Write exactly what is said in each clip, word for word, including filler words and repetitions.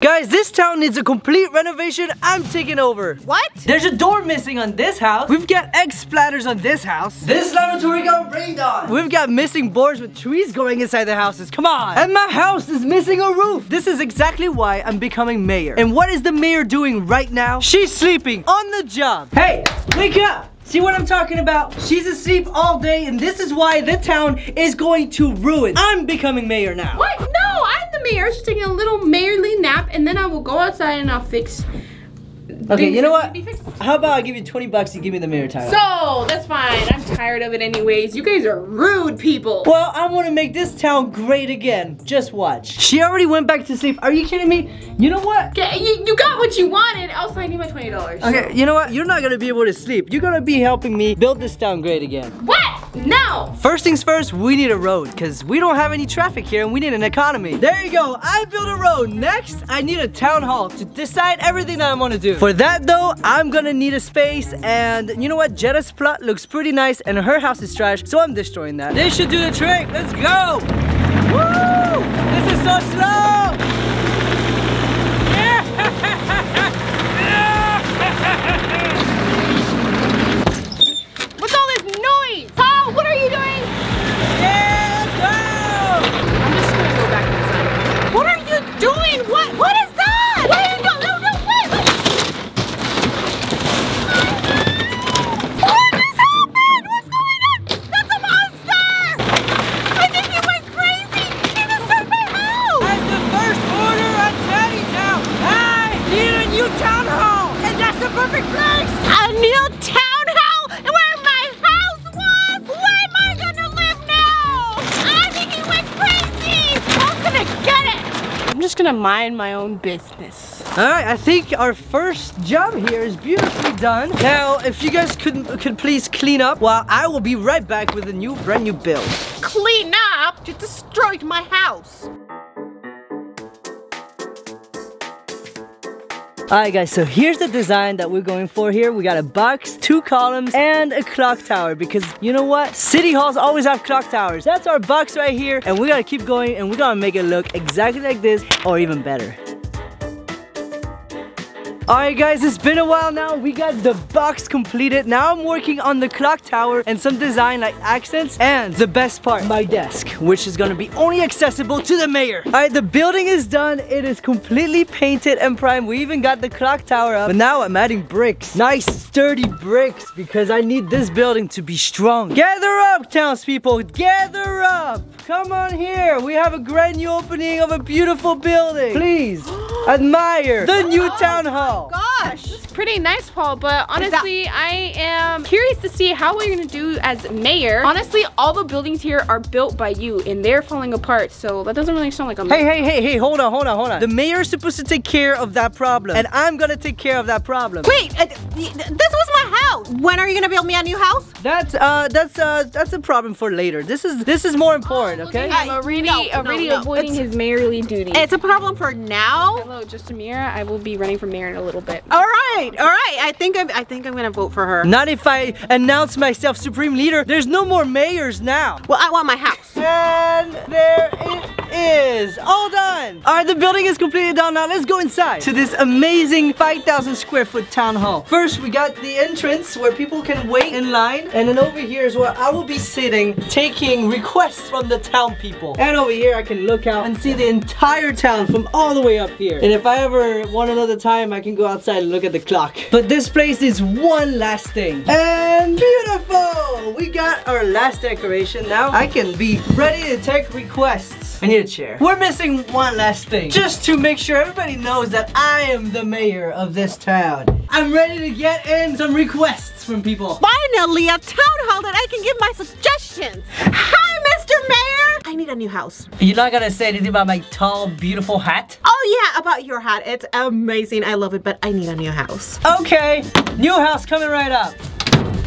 Guys, this town needs a complete renovation. I'm taking over. What? There's a door missing on this house. We've got egg splatters on this house. This laboratory got rained on. We've got missing boards with trees growing inside the houses. Come on. And my house is missing a roof. This is exactly why I'm becoming mayor. And what is the mayor doing right now? She's sleeping on the job. Hey, wake up. See what I'm talking about? She's asleep all day, and this is why the town is going to ruin. I'm becoming mayor now. What? No, I'm the mayor. She's taking a little mayorly nap, and then I will go outside and I'll fix. Okay, you know what? How about I give you twenty bucks and give me the mayor title? So, that's fine. I'm tired of it anyways. You guys are rude people. Well, I want to make this town great again. Just watch. She already went back to sleep. Are you kidding me? You know what? Okay, you, you got what you wanted. Also, I need my twenty dollars. Okay, so. You know what? You're not going to be able to sleep. You're going to be helping me build this town great again. What? No! First things first, we need a road because we don't have any traffic here and we need an economy. There you go. I built a road. Next, I need a town hall to decide everything that I'm going to do. For that though, I'm gonna need a space, and you know what? Jetta's plot looks pretty nice and her house is trash, so I'm destroying that. They should do the trick. Let's go! Woo! This is so slow! What's all this noise? Paul, what are you doing? Yeah, let's go! I'm just gonna go back inside. What are you doing? What? What is that? What are you doing? Gonna mind my own business. All right, I think our first job here is beautifully done. Now, if you guys could could please clean up, while I will be right back with a new brand new build. Clean up? You destroyed my house. Alright guys, so here's the design that we're going for here. We got a box, two columns, and a clock tower because you know what? City halls always have clock towers. That's our box right here, and we gotta keep going and we're gonna make it look exactly like this or even better. Alright guys, it's been a while now. We got the box completed. Now I'm working on the clock tower and some design like accents, and the best part, my desk, which is gonna be only accessible to the mayor. Alright, the building is done. It is completely painted and primed. We even got the clock tower up, but now I'm adding bricks. Nice sturdy bricks because I need this building to be strong. Gather up, townspeople, gather up. Come on here. We have a grand new opening of a beautiful building. Please admire the new town hall. Oh gosh, this is pretty nice, Paul, but honestly, I am curious to see how we're gonna do as mayor. Honestly, all the buildings here are built by you, and they're falling apart, so that doesn't really sound like a mayor. Hey, hey, hey, hey, hold on, hold on, hold on. The mayor is supposed to take care of that problem, and I'm gonna take care of that problem. Wait, uh, this was my house. When are you gonna build me a new house? That's, uh, that's, uh, that's a problem for later. This is, this is more important, oh, okay? I'm already, no, already no, avoiding no. his mayorly duty. It's a problem for now. Hello, just Ameerah. I will be running for mayor in a little bit. All right, all right. I think I'm, I think I'm gonna vote for her. Not if I announce myself supreme leader. There's no more mayors now. Well, I want my house. And there it is. All done. All right, the building is completely done now. Let's go inside to this amazing five thousand square foot town hall. First, we got the entrance where people can wait in line, and then over here is where I will be sitting, taking requests from the town people. And over here, I can look out and see the entire town from all the way up here. And if I ever want another time, I can go outside and look at the clock. But this place is one last thing. And beautiful! We got our last decoration now. I can be ready to take requests. I need a chair. We're missing one last thing. Just to make sure everybody knows that I am the mayor of this town. I'm ready to get in some requests from people. Finally, a town hall that I can give my suggestions. Hi, Mister Mayor! I need a new house. You're not gonna say anything about my tall, beautiful hat? Oh yeah, about your hat. It's amazing. I love it, but I need a new house. Okay, new house coming right up.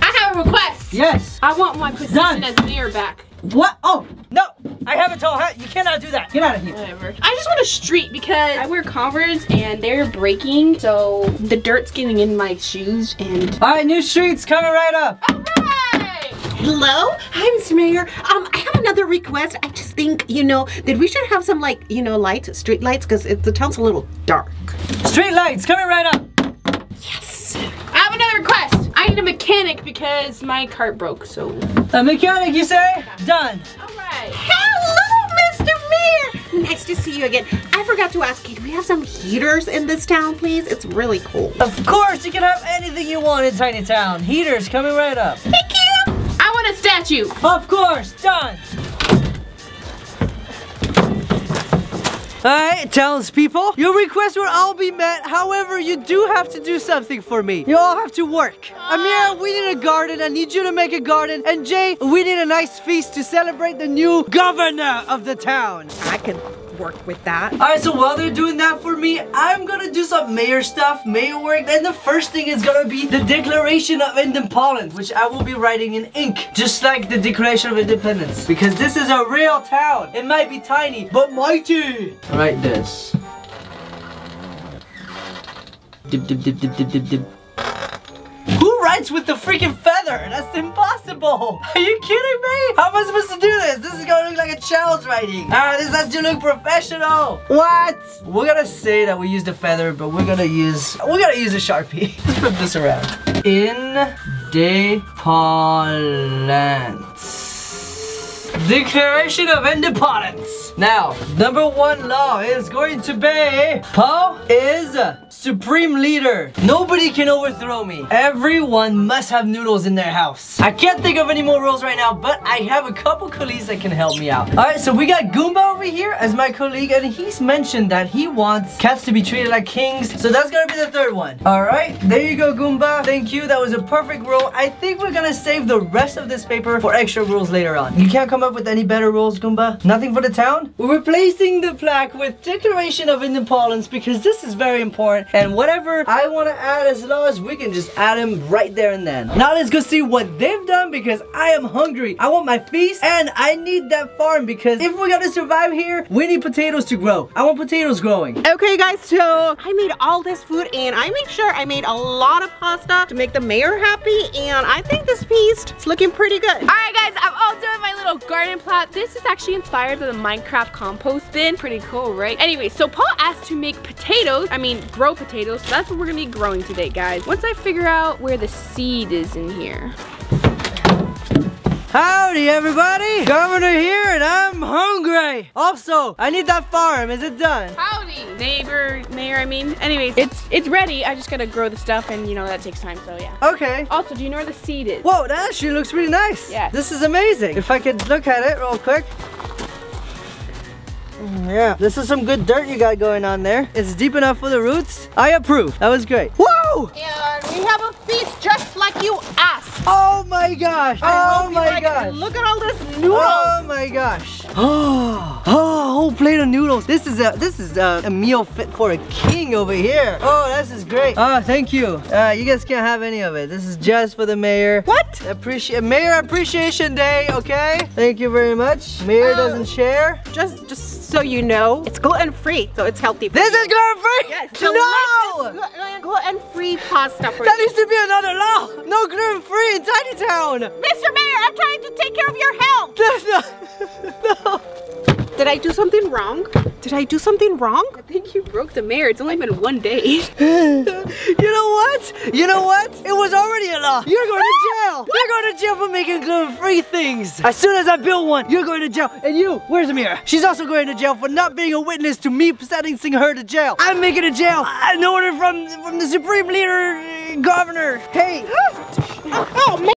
I have a request. Yes. I want my position Done. as mayor back. What? Oh, no. I have a tall hat. You cannot do that. Get out of here. Whatever. I just want a street because I wear Converse and they're breaking, so the dirt's getting in my shoes and... All right, new streets coming right up. All right. Hello? Hi, Mister Mayor. Um, I have a another request. I just think, you know, that we should have some, like, you know, lights, street lights, because the town's a little dark. Street lights, coming right up. Yes. I have another request. I need a mechanic because my cart broke, so. A mechanic, you say? Done. All right. Hello, Mister Mayor. Nice to see you again. I forgot to ask you, do we have some heaters in this town, please? It's really cold. Of course, you can have anything you want in Tiny Town. Heaters coming right up. Thank you. I want a statue. Of course, done. Alright, townspeople, your requests will all be met. However, you do have to do something for me. You all have to work. Ameerah, we need a garden. I need you to make a garden. And Jay, we need a nice feast to celebrate the new governor of the town. I can work with that. Alright, so while they're doing that for me, I'm gonna do some mayor stuff, mayor work, and the first thing is gonna be the Declaration of Independence, which I will be writing in ink, just like the Declaration of Independence, because this is a real town. It might be tiny, but mighty. I write this. Dip, dip, dip, dip, dip, dip, dip. Who writes with the freaking feather? That's impossible! Are you kidding me? How am I supposed to do this? This is gonna look like a child's writing. Ah, this has to look professional. What? We're gonna say that we used a feather, but we're gonna use we're gonna use a Sharpie. Let's flip this around. Independence. Declaration of Independence. Now, number one law is going to be Paul is supreme leader. Nobody can overthrow me. Everyone must have noodles in their house. I can't think of any more rules right now, but I have a couple colleagues that can help me out. All right, so we got Goomba over here as my colleague, and he's mentioned that he wants cats to be treated like kings. So that's gonna be the third one. All right, there you go, Goomba. Thank you, that was a perfect rule. I think we're gonna save the rest of this paper for extra rules later on. You can't come up with any better rules, Goomba? Nothing for the town? We're replacing the plaque with Declaration of Independence because this is very important, and whatever I want to add as laws, we can just add them right there and then. Now let's go see what they've done because I am hungry. I want my feast and I need that farm because if we're gonna survive here, we need potatoes to grow. I want potatoes growing. Okay guys, so I made all this food and I made sure I made a lot of pasta to make the mayor happy, and I think this feast is looking pretty good. Alright guys, I'm all doing my little garden plot. This is actually inspired by the Minecraft compost bin. Pretty cool, right? Anyway, so Paul asked to make potatoes, I mean grow potatoes, so that's what we're gonna be growing today, guys. Once I figure out where the seed is in here. Howdy everybody, Governor here and I'm hungry. Also, I need that farm, is it done? Howdy, neighbor, mayor, I mean. Anyways, it's it's ready, I just gotta grow the stuff and you know, that takes time, so yeah. Okay. Also, do you know where the seed is? Whoa, that actually looks really nice. Yeah. This is amazing. If I could look at it real quick. Yeah, this is some good dirt you got going on there. It's deep enough for the roots. I approve, that was great. Whoa! And we have a feast just like you asked. Oh my gosh, I oh my like, gosh. Look at all this noodles. Oh my gosh. Oh, oh, whole plate of noodles. This is a this is a, a meal fit for a king over here. Oh, this is great. Oh, thank you. Uh, you guys can't have any of it. This is just for the mayor. What? Appreciate Mayor Appreciation Day, okay? Thank you very much. Mayor um, doesn't share. Just just so you know, it's gluten-free, so it's healthy. This is gluten-free? Yes. No! Gl gluten-free pasta for that you. Needs to be another law. No gluten-free in Tiny Town. Mister Mayor, I'm trying to take care of your health. No, no. No. Did I do something wrong? Did I do something wrong? I think you broke the mayor. It's only been one day. You know what? You know what? It was already a law. You're going to jail. You're going to jail for making gluten-free things. As soon as I build one, you're going to jail. And you, where's Ameerah? She's also going to jail for not being a witness to me sentencing her to jail. I'm making a jail. An order from, from the Supreme Leader Governor. Hey,